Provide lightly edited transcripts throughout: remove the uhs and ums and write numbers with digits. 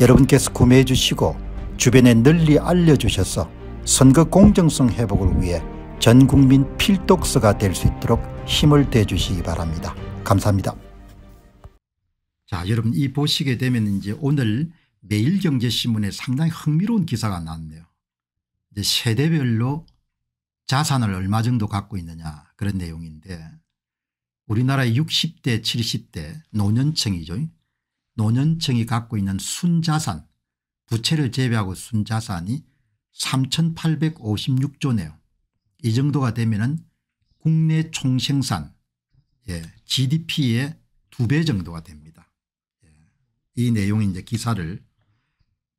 여러분께서 구매해 주시고 주변에 널리 알려주셔서 선거 공정성 회복을 위해 전국민 필독서가 될 수 있도록 힘을 대 주시기 바랍니다. 감사합니다. 자, 여러분 이 보시게 되면 이제 오늘 매일경제신문에 상당히 흥미로운 기사가 나왔네요. 이제 세대별로 자산을 얼마 정도 갖고 있느냐 그런 내용인데, 우리나라의 60대 70대 노년층이죠. 노년층이 갖고 있는 순자산, 부채를 제외하고 순자산이 3,856조네요. 이 정도가 되면은 국내 총생산, GDP의 2배 정도가 됩니다. 이 내용이 이제 기사를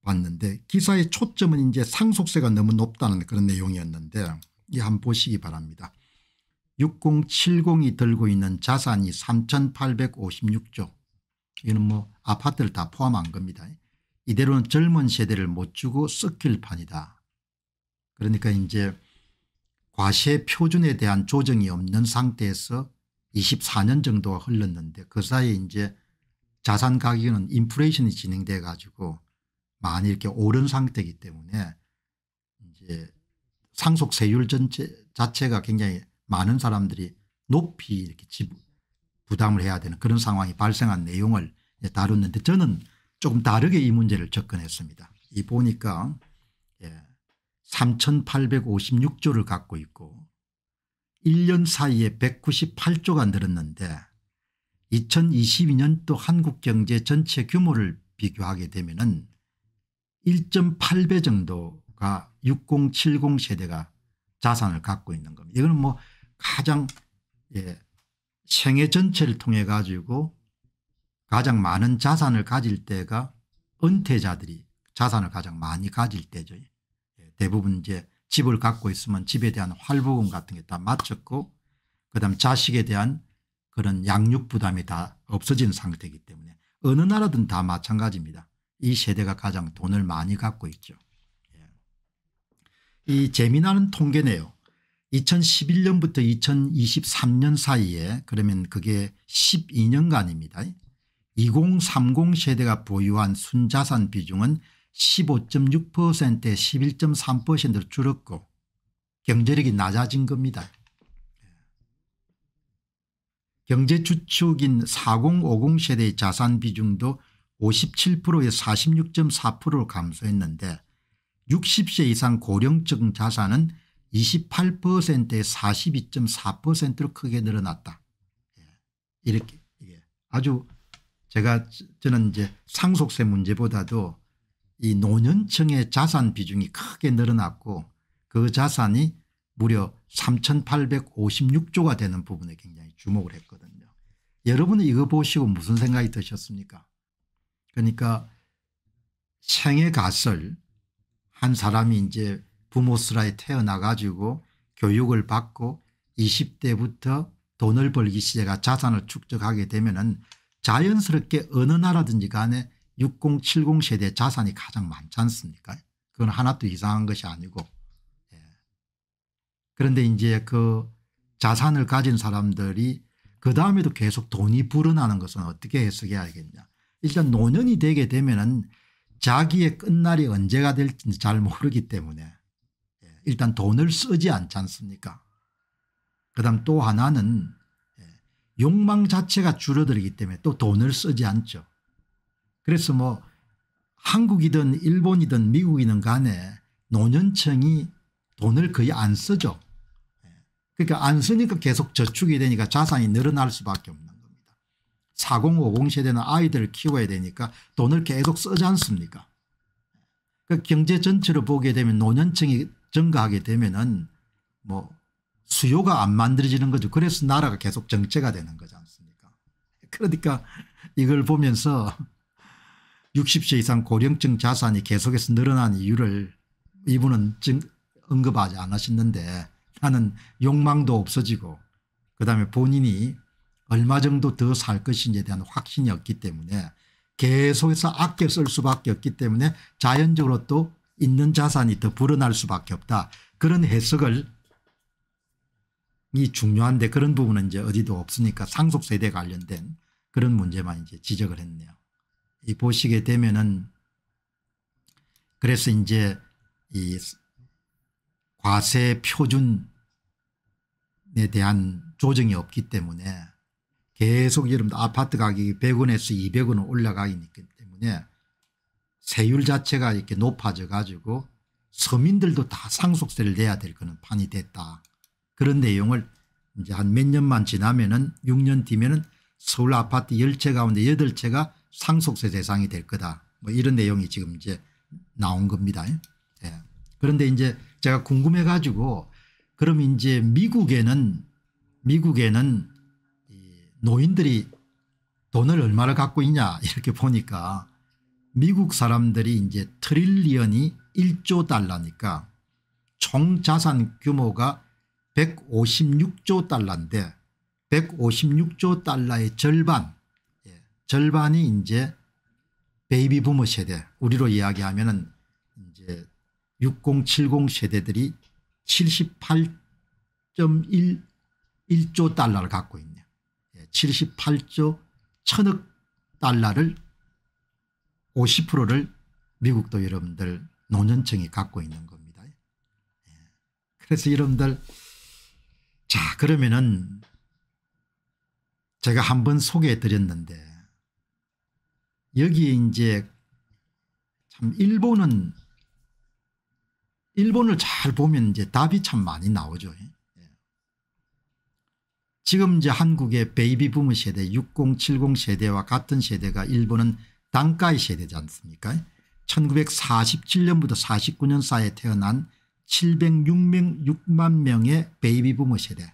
봤는데, 기사의 초점은 이제 상속세가 너무 높다는 그런 내용이었는데, 이 한번 보시기 바랍니다. 6070이 들고 있는 자산이 3,856조. 이는 뭐 아파트를 다 포함한 겁니다. 이대로는 젊은 세대를 못 주고 썩힐 판이다. 그러니까 이제 과세 표준에 대한 조정이 없는 상태에서 24년 정도가 흘렀는데, 그 사이에 이제 자산 가격은 인플레이션이 진행돼 가지고 많이 이렇게 오른 상태이기 때문에 이제 상속세율 전체 자체가 굉장히 많은 사람들이 높이 이렇게 부담을 해야 되는 그런 상황이 발생한 내용을 다뤘는데, 저는 조금 다르게 이 문제를 접근했습니다. 이 보니까 3,856조를 갖고 있고 1년 사이에 198조가 늘었는데, 2022년도 한국 경제 전체 규모를 비교하게 되면은 1.8배 정도가 6070 세대가 자산을 갖고 있는 겁니다. 이거는 뭐 가장 생애 전체를 통해 가지고 가장 많은 자산을 가질 때가 은퇴자들이 자산을 가장 많이 가질 때죠. 대부분 이제 집을 갖고 있으면 집에 대한 활보금 같은 게 다 맞췄고, 그다음 자식에 대한 그런 양육 부담이 다 없어진 상태이기 때문에 어느 나라든 다 마찬가지입니다. 이 세대가 가장 돈을 많이 갖고 있죠. 이 재미나는 통계네요. 2011년부터 2023년 사이에, 그러면 그게 12년간입니다. 2030 세대가 보유한 순자산 비중은 15.6%에 11.3%로 줄었고 경제력이 낮아진 겁니다. 경제 주축인 4050 세대의 자산 비중도 57%에 46.4%로 감소했는데, 60세 이상 고령층 자산은 28%에 42.4%로 크게 늘어났다. 이렇게 아주 저는 이제 상속세 문제보다도 이 노년층의 자산 비중이 크게 늘어났고, 그 자산이 무려 3,856조가 되는 부분에 굉장히 주목을 했거든요. 여러분은 이거 보시고 무슨 생각이 드셨습니까? 그러니까 생애가설, 한 사람이 이제 부모스라에 태어나 가지고 교육을 받고 20대부터 돈을 벌기 시작해 자산을 축적하게 되면은 자연스럽게 어느 나라든지 간에 6070 세대 자산이 가장 많지 않습니까? 그건 하나도 이상한 것이 아니고. 그런데 이제 그 자산을 가진 사람들이 그 다음에도 계속 돈이 불어나는 것은 어떻게 해석해야겠냐. 일단 노년이 되게 되면은 자기의 끝날이 언제가 될지 잘 모르기 때문에 일단 돈을 쓰지 않지 않습니까? 그다음 또 하나는 욕망 자체가 줄어들기 때문에 또 돈을 쓰지 않죠. 그래서 뭐 한국이든 일본이든 미국이든 간에 노년층이 돈을 거의 안 쓰죠. 그러니까 안 쓰니까 계속 저축이 되니까 자산이 늘어날 수밖에 없는 겁니다. 4050 세대는 아이들을 키워야 되니까 돈을 계속 쓰지 않습니까? 그러니까 경제 전체를 보게 되면 노년층이 증가하게 되면은 뭐 수요가 안 만들어지는 거죠. 그래서 나라가 계속 정체가 되는 거지 않습니까? 그러니까 이걸 보면서 60세 이상 고령층 자산이 계속해서 늘어난 이유를 이분은 언급하지 않으셨는데, 나는 욕망도 없어지고 그다음에 본인이 얼마 정도 더 살 것인지에 대한 확신이 없기 때문에 계속해서 아껴 쓸 수밖에 없기 때문에 자연적으로 또 있는 자산이 더 불어날 수밖에 없다. 그런 해석을 이 중요한데 그런 부분은 이제 어디도 없으니까 상속세대 관련된 그런 문제만 이제 지적을 했네요. 이 보시게 되면은 그래서 이제 이 과세 표준에 대한 조정이 없기 때문에 계속 여러분들 아파트 가격이 100원에서 200원으로 올라가기 때문에 세율 자체가 이렇게 높아져 가지고 서민들도 다 상속세를 내야 될 그런 판이 됐다. 그런 내용을 이제 한 몇 년만 지나면은 6년 뒤면은 서울 아파트 10채 가운데 8채가 상속세 대상이 될 거다. 뭐 이런 내용이 지금 이제 나온 겁니다. 예. 그런데 이제 제가 궁금해 가지고 그럼 이제 미국에는 이 노인들이 돈을 얼마나 갖고 있냐 이렇게 보니까 미국 사람들이 이제 트릴리언이 1조 달러니까 총 자산 규모가 156조 달러인데 156조 달러의 절반, 예, 절반이 이제 베이비 부머 세대, 우리로 이야기하면은 이제 6070 세대들이 78.1조 달러를 갖고 있네요. 예, 78조 1000억 달러를 50%를 미국도 여러분들 노년층이 갖고 있는 겁니다. 예. 그래서 여러분들 자 그러면은 제가 한번 소개해 드렸는데 여기에 이제 참 일본을 잘 보면 이제 답이 참 많이 나오죠. 예. 지금 이제 한국의 베이비 부머 세대 6070 세대와 같은 세대가 일본은 단카이 세대지 않습니까? 1947년부터 49년 사이에 태어난 706만 명의 베이비 부머 세대. 예.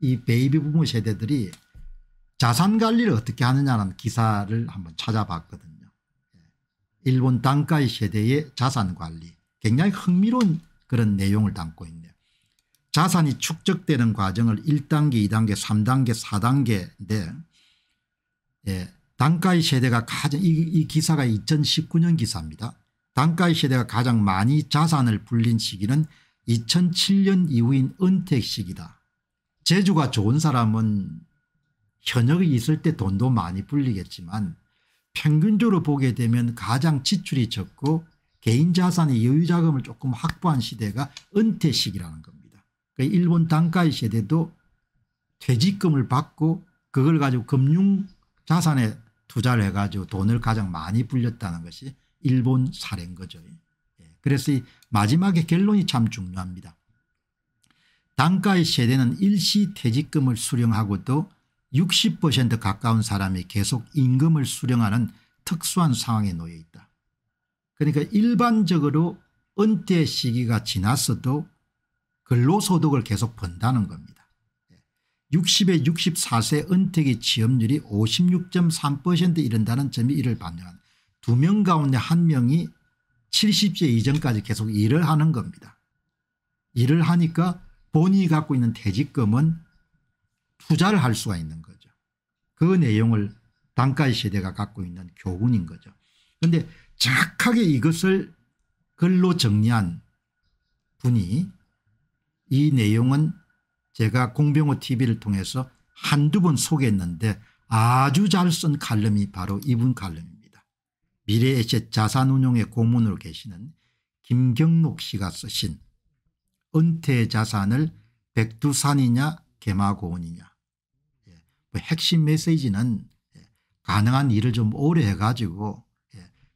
이 베이비 부머 세대들이 자산 관리를 어떻게 하느냐는 기사를 한번 찾아봤거든요. 일본 단카이 세대의 자산 관리. 굉장히 흥미로운 그런 내용을 담고 있네요. 자산이 축적되는 과정을 1단계, 2단계, 3단계, 4단계인데 예, 단카이 세대가 가장 이 기사가 2019년 기사입니다. 단카이 세대가 가장 많이 자산을 불린 시기는 2007년 이후인 은퇴 시기다. 재주가 좋은 사람은 현역에 있을 때 돈도 많이 불리겠지만 평균적으로 보게 되면 가장 지출이 적고 개인 자산의 여유 자금을 조금 확보한 시대가 은퇴 시기라는 겁니다. 그러니까 일본 단카이 세대도 퇴직금을 받고 그걸 가지고 금융 자산에 투자를 해가지고 돈을 가장 많이 불렸다는 것이 일본 사례인 거죠. 그래서 이 마지막에 결론이 참 중요합니다. 단카이 세대는 일시 퇴직금을 수령하고도 60% 가까운 사람이 계속 임금을 수령하는 특수한 상황에 놓여 있다. 그러니까 일반적으로 은퇴 시기가 지났어도 근로소득을 계속 번다는 겁니다. 60에 64세 은퇴기 취업률이 56.3% 이른다는 점이 이를 반영한 2명 가운데 1명이 70세 이전까지 계속 일을 하는 겁니다. 일을 하니까 본인이 갖고 있는 퇴직금은 투자를 할 수가 있는 거죠. 그 내용을 단카이 세대가 갖고 있는 교훈인 거죠. 그런데 정확하게 이것을 글로 정리한 분이 이 내용은 제가 공병호 TV를 통해서 한두 번 소개했는데 아주 잘 쓴 칼럼이 바로 이분 칼럼입니다. 미래에셋 자산운용의 고문으로 계시는 김경록 씨가 쓰신 은퇴 자산을 백두산이냐 개마고원이냐. 핵심 메시지는 가능한 일을 좀 오래 해가지고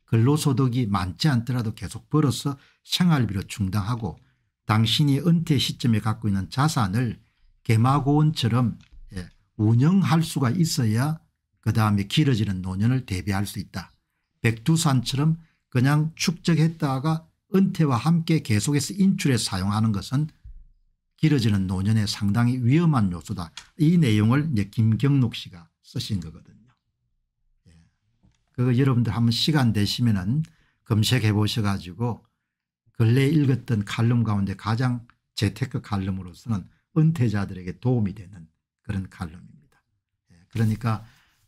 근로소득이 많지 않더라도 계속 벌어서 생활비로 충당하고 당신이 은퇴 시점에 갖고 있는 자산을 개마고원처럼 운영할 수가 있어야 그다음에 길어지는 노년을 대비할 수 있다. 백두산처럼 그냥 축적했다가 은퇴와 함께 계속해서 인출에 사용하는 것은 길어지는 노년에 상당히 위험한 요소다. 이 내용을 이제 김경록 씨가 쓰신 거거든요. 그거 여러분들 한번 시간 되시면은 검색해 보셔가지고 근래 읽었던 칼럼 가운데 가장 재테크 칼럼으로서는 은퇴자들에게 도움이 되는 그런 칼럼입니다. 그러니까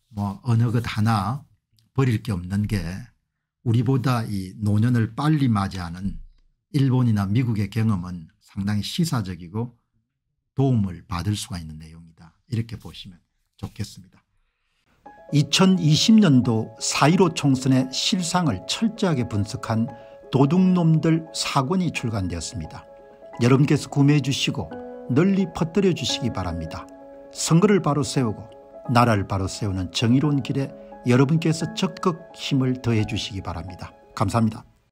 뭐 어느 것 하나 버릴 게 없는 게 우리보다 이 노년을 빨리 맞이하는 일본이나 미국의 경험은 상당히 시사적이고 도움을 받을 수가 있는 내용이다. 이렇게 보시면 좋겠습니다. 2020년도 4.15 총선의 실상을 철저하게 분석한 도둑놈들 4권이 출간되었습니다. 여러분께서 구매해 주시고 널리 퍼뜨려 주시기 바랍니다. 선거를 바로 세우고 나라를 바로 세우는 정의로운 길에 여러분께서 적극 힘을 더해 주시기 바랍니다. 감사합니다.